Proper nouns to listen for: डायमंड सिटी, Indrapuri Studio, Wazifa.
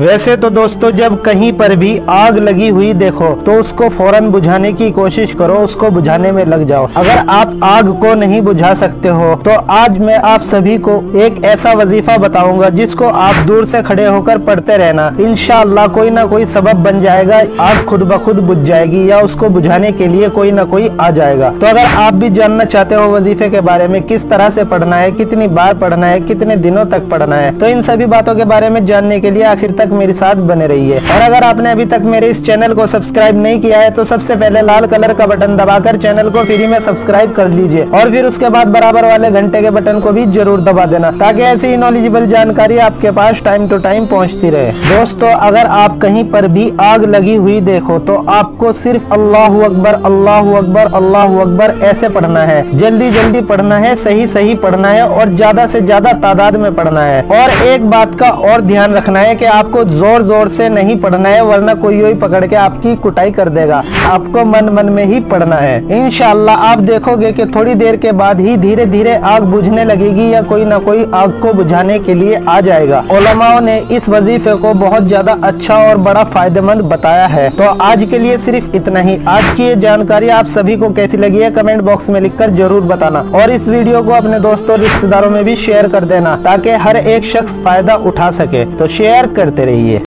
वैसे तो दोस्तों जब कहीं पर भी आग लगी हुई देखो तो उसको फौरन बुझाने की कोशिश करो, उसको बुझाने में लग जाओ। अगर आप आग को नहीं बुझा सकते हो तो आज मैं आप सभी को एक ऐसा वजीफा बताऊंगा जिसको आप दूर से खड़े होकर पढ़ते रहना। इंशाअल्लाह कोई ना कोई सबब बन जाएगा, आग खुद ब खुद बुझ जाएगी या उसको बुझाने के लिए कोई ना कोई आ जाएगा। तो अगर आप भी जानना चाहते हो वजीफे के बारे में, किस तरह से पढ़ना है, कितनी बार पढ़ना है, कितने दिनों तक पढ़ना है, तो इन सभी बातों के बारे में जानने के लिए आखिर तक मेरे साथ बने रहिए। और अगर आपने अभी तक मेरे इस चैनल को सब्सक्राइब नहीं किया है तो सबसे पहले लाल कलर का बटन दबाकर चैनल को फ्री में सब्सक्राइब कर लीजिए और फिर उसके बाद बराबर वाले घंटे के बटन को भी जरूर दबा देना ताकि ऐसी ही नॉलेजेबल जानकारी आपके पास टाइम टू टाइम पहुंचती रहे। दोस्तों अगर आप कहीं पर भी आग लगी हुई देखो तो आपको सिर्फ अल्लाहू अकबर अल्लाहू अकबर अल्लाहू अकबर ऐसे पढ़ना है, जल्दी जल्दी पढ़ना है, सही सही पढ़ना है और ज्यादा से ज्यादा तादाद में पढ़ना है। और एक बात का और ध्यान रखना है कि आपको जोर जोर से नहीं पढ़ना है वरना कोई ही पकड़ के आपकी कुटाई कर देगा। आपको मन मन में ही पढ़ना है। इंशाअल्लाह आप देखोगे कि थोड़ी देर के बाद ही धीरे धीरे आग बुझने लगेगी या कोई ना कोई आग को बुझाने के लिए आ जाएगा। उलमाओं ने इस वजीफे को बहुत ज्यादा अच्छा और बड़ा फायदेमंद बताया है। तो आज के लिए सिर्फ इतना ही। आज की ये जानकारी आप सभी को कैसी लगी है कमेंट बॉक्स में लिख कर जरूर बताना और इस वीडियो को अपने दोस्तों रिश्तेदारों में भी शेयर कर देना ताकि हर एक शख्स फायदा उठा सके। तो शेयर करते रहिए।